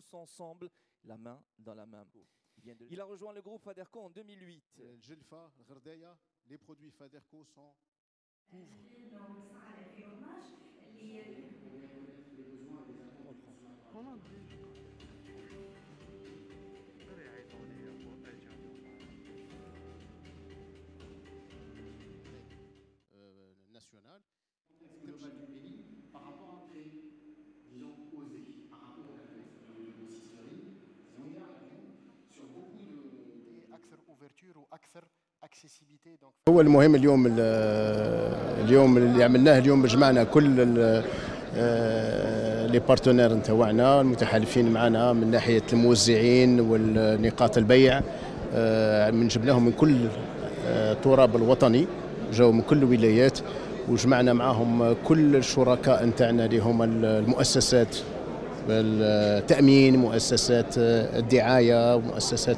tous ensemble, la main dans la main. Il a rejoint le groupe Faderco en 2008. Les produits Faderco sont national. Par rapport à un prix, disons, osé, par rapport à la consisterie, on a sur beaucoup de أكثر ouverture ou أكثر accessibilité. Donc هو المهم اليوم اللي عملناه اليوم جمعنا كل لي بارتنير نتاعنا المتحالفين معنا من ناحية الموزعين والنقاط البيع، من جبناهم من كل التراب الوطني، جاوا من كل الولايات وجمعنا معهم كل الشركاء نتاعنا اللي هما المؤسسات التأمين، مؤسسات الدعاية، مؤسسات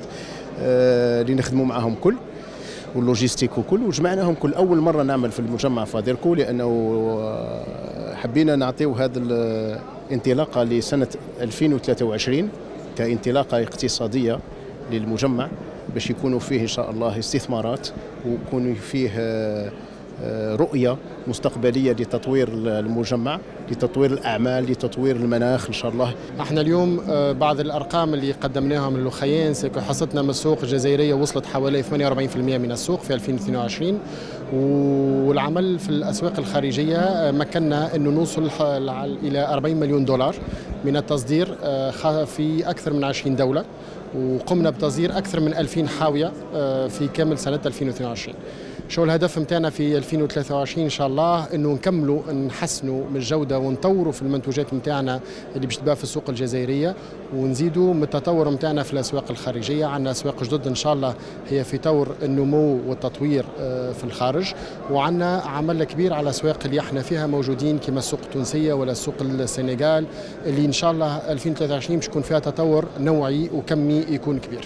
اللي نخدموا معهم كل واللوجيستيك وكل، وجمعناهم كل. أول مرة نعمل في المجمع فاديركو لأنه حبينا نعطيو هذا الانطلاقة لسنة 2023 كانطلاقة اقتصادية للمجمع باش يكونوا فيه إن شاء الله استثمارات ويكونوا فيه رؤية مستقبلية لتطوير المجمع، لتطوير الأعمال، لتطوير المناخ إن شاء الله. احنا اليوم بعض الأرقام اللي قدمناها من الأخيان، حصتنا من السوق الجزائرية وصلت حوالي 48% من السوق في 2022، والعمل في الأسواق الخارجية مكننا أنه نوصل إلى 40 مليون دولار من التصدير في أكثر من 20 دولة، وقمنا بتصدير أكثر من 2000 حاوية في كامل سنة 2022. شو الهدف متاعنا في 2023 إن شاء الله؟ إنه نكملوا نحسنوا من الجودة ونطوروا في المنتوجات متاعنا اللي باش تباع في السوق الجزائرية، ونزيدوا من التطور متاعنا في الأسواق الخارجية. عندنا أسواق جدد إن شاء الله هي في طور النمو والتطوير في الخارج، وعندنا عمل كبير على الأسواق اللي احنا فيها موجودين كما السوق التونسية ولا السوق السنغال، اللي إن شاء الله 2023 باش يكون فيها تطور نوعي وكمي يكون كبير.